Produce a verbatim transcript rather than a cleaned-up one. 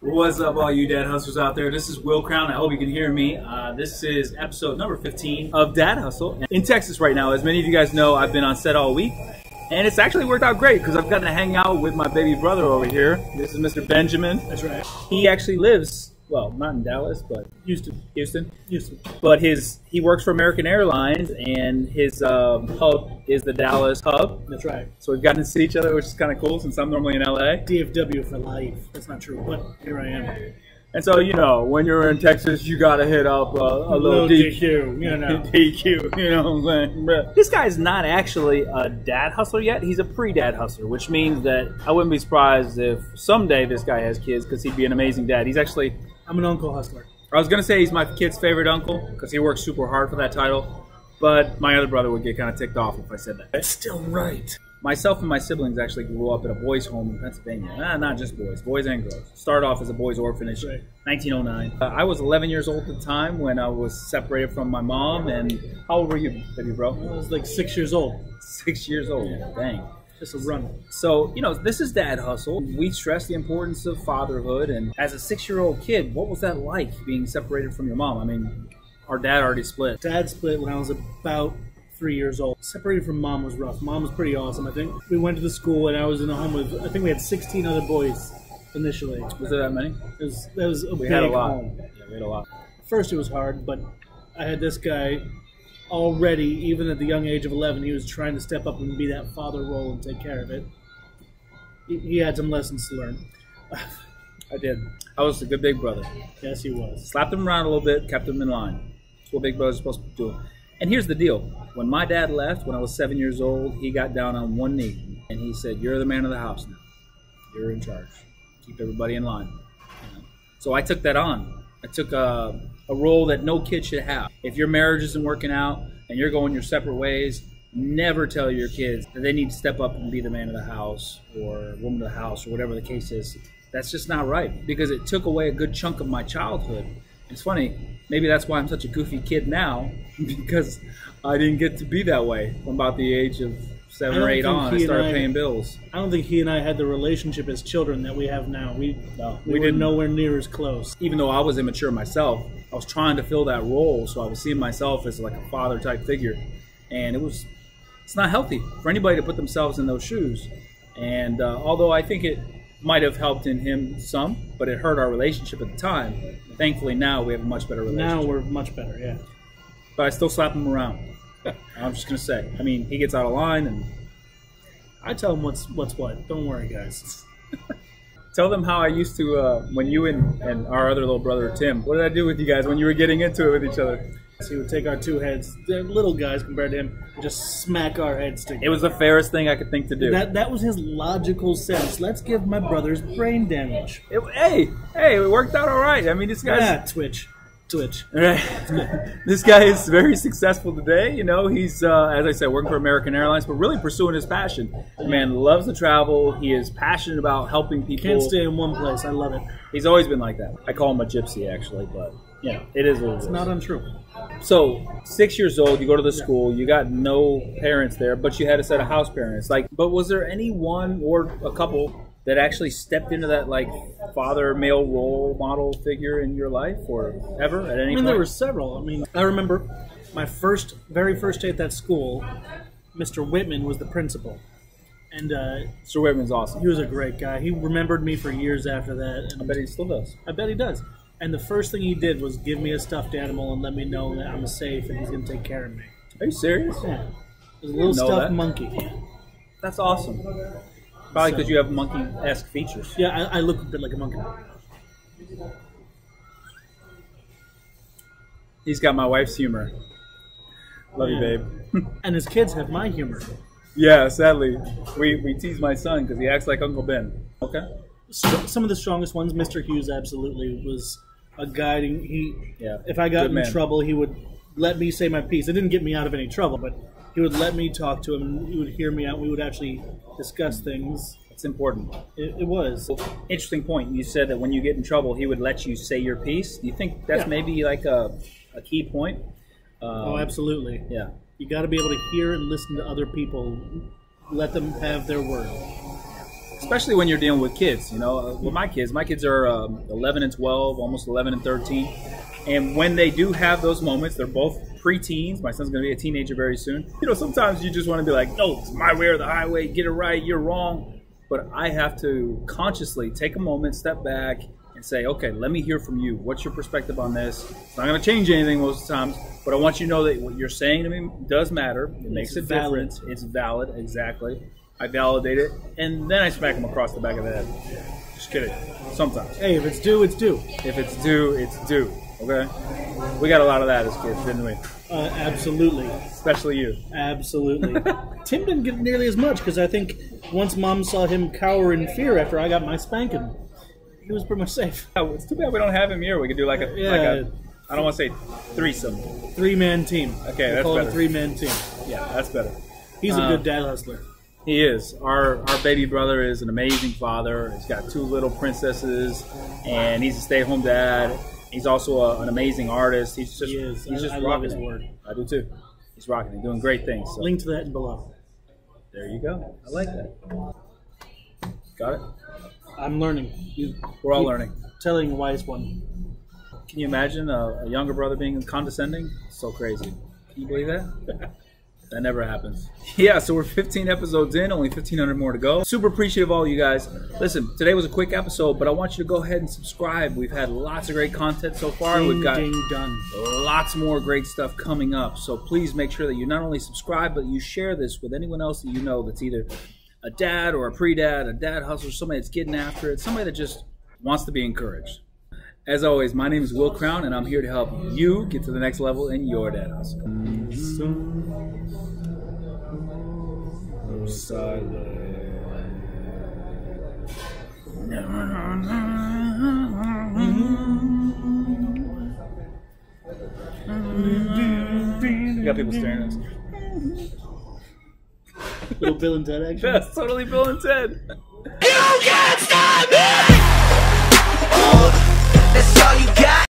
What's up, all you Dad Hustlers out there? This is Will Crown. I hope you can hear me. Uh, this is episode number fifteen of Dad Hustle. In Texas right now, as many of you guys know, I've been on set all week. And it's actually worked out great because I've gotten to hang out with my baby brother over here. This is Mister Benjamin. That's right. He actually lives, well, not in Dallas, but Houston. Houston. Houston. But his he works for American Airlines, and his um, hub is the Dallas hub. That's right. So we've gotten to see each other, which is kind of cool since I'm normally in L A. D F W for life. That's not true, but here I am. And so, you know, when you're in Texas, you got to hit up uh, a little, little D Q, you know. D Q, you know what I'm saying? This guy's not actually a dad hustler yet. He's a pre-dad hustler, which means that I wouldn't be surprised if someday this guy has kids because he'd be an amazing dad. He's actually... I'm an uncle hustler. I was going to say he's my kid's favorite uncle because he works super hard for that title, but my other brother would get kind of ticked off if I said that. That's still right. Myself and my siblings actually grew up at a boys' home in Pennsylvania. Nah, not just boys, boys and girls. Started off as a boys' orphanage, right. nineteen oh nine. Uh, I was eleven years old at the time when I was separated from my mom. And how old were you, baby bro? I was like six years old. Six years old, yeah. Dang. Just a run. So, you know, this is Dad Hustle. We stress the importance of fatherhood. And as a six-year-old kid, what was that like, being separated from your mom? I mean, our dad already split. Dad split when I was about... three years old. Separated from mom was rough. Mom was pretty awesome, I think. We went to the school and I was in the home with, I think we had sixteen other boys initially. Was there that many? It was, that was a we big had a lot. Home. Yeah, we had a lot. First it was hard, but I had this guy already, even at the young age of eleven, he was trying to step up and be that father role and take care of it. He, he had some lessons to learn. I did. I was a good big brother. Yes, he was. Slapped him around a little bit, kept him in line. That's what big brothers are supposed to do. And here's the deal. When my dad left, when I was seven years old, he got down on one knee and he said, "You're the man of the house now. You're in charge. Keep everybody in line." You know? So I took that on. I took a, a role that no kid should have. If your marriage isn't working out and you're going your separate ways, never tell your kids that they need to step up and be the man of the house or woman of the house or whatever the case is. That's just not right, because it took away a good chunk of my childhood. It's funny, maybe that's why I'm such a goofy kid now, because I didn't get to be that way from about the age of seven or eight on. I started paying bills. I don't think he and I had the relationship as children that we have now. We, no, we, we were nowhere near as close. Even though I was immature myself, I was trying to fill that role, so I was seeing myself as like a father type figure. And it was, it's not healthy for anybody to put themselves in those shoes. And uh, although I think it might have helped in him some, but it hurt our relationship at the time. Thankfully, now we have a much better relationship. Now we're much better, yeah. But I still slap him around. I'm just going to say. I mean, he gets out of line, and I tell him what's what's what. Don't worry, guys. Tell them how I used to, uh, when you and, and our other little brother, Tim, what did I do with you guys when you were getting into it with each other? So he would take our two heads, they're little guys compared to him, and just smack our heads together. It was the fairest thing I could think to do. That that was his logical sense. Let's give my brothers brain damage. It, hey, hey, it worked out all right. I mean, this guy's... Yeah, twitch, twitch. Right. This guy is very successful today. You know, he's, uh, as I said, working for American Airlines, but really pursuing his passion. The man loves to travel. He is passionate about helping people. Can't stay in one place. I love it. He's always been like that. I call him a gypsy, actually, but... Yeah, it is what it is. It's not untrue. So, six years old, you go to the school, you got no parents there, but you had a set of house parents. Like, but was there any one or a couple that actually stepped into that, like, father male role model figure in your life, or ever at any point? I mean, there were several. I mean, I remember my first, very first day at that school, Mister Whitman was the principal. And uh, Mister Whitman's awesome. He was a great guy. He remembered me for years after that. And I bet he still does. I bet he does. And the first thing he did was give me a stuffed animal and let me know that I'm safe and he's going to take care of me. Are you serious? Yeah. It was a little stuffed that. monkey. That's awesome. Probably because so, you have monkey-esque features. Yeah, I, I look a bit like a monkey. He's got my wife's humor. Love yeah. you, babe. And his kids have my humor. Yeah, sadly. We, we tease my son because he acts like Uncle Ben. Okay. Some of the strongest ones, Mister Hughes absolutely was... A guiding, he, yeah, if I got in man. trouble, he would let me say my piece. It didn't get me out of any trouble, but he would let me talk to him. And he would hear me out. We would actually discuss things. It's important. It, it was. Well, interesting point. You said that when you get in trouble, he would let you say your piece. Do you think that's yeah. maybe like a, a key point? Um, oh, absolutely. Yeah. You got to be able to hear and listen to other people, let them have their word. especially when you're dealing with kids. You know, with my kids, my kids are um, eleven and twelve, almost eleven and thirteen. And when they do have those moments, they're both preteens. My son's going to be a teenager very soon. You know, sometimes you just want to be like, no, it's my way or the highway. Get it right. You're wrong. But I have to consciously take a moment, step back, and say, okay, let me hear from you. What's your perspective on this? It's not going to change anything most of the times, but I want you to know that what you're saying to me does matter. It it's makes it valid. Different. It's valid, exactly. I validate it, and then I smack them across the back of the head. Just kidding. Sometimes. Hey, if it's due, it's due. If it's due, it's due. Okay? We got a lot of that as kids, didn't we? Uh, absolutely. Especially you. Absolutely. Tim didn't get nearly as much, because I think once Mom saw him cower in fear after I got my spanking, he was pretty much safe. Oh, it's too bad we don't have him here. We could do like a, yeah, like a I don't want to say threesome. Three-man team. Okay, we that's call better. It a three-man team. Yeah, that's better. He's um, a good dad hustler. He is. Our our baby brother is an amazing father. He's got two little princesses, and he's a stay-at-home dad. He's also a, an amazing artist. He's just, he is. He's just I, I rocking love his it. Word. I do too. He's rocking and doing great things. So. Link to that and below. There you go. I like that. Got it? I'm learning. You, We're all learning. Telling a wise one. Can you imagine a, a younger brother being condescending? So crazy. Can you believe that? That never happens. Yeah, so we're fifteen episodes in, only fifteen hundred more to go. Super appreciative of all you guys. Listen, today was a quick episode, but I want you to go ahead and subscribe. We've had lots of great content so far. Ding, We've got ding, done. Lots more great stuff coming up. So please make sure that you not only subscribe, but you share this with anyone else that you know that's either a dad or a pre-dad, a dad hustler, somebody that's getting after it, somebody that just wants to be encouraged. As always, my name is Will Crown, and I'm here to help you get to the next level in your dad hustle. You got people staring at us. Little Bill and Ted action. That's totally Bill and Ted.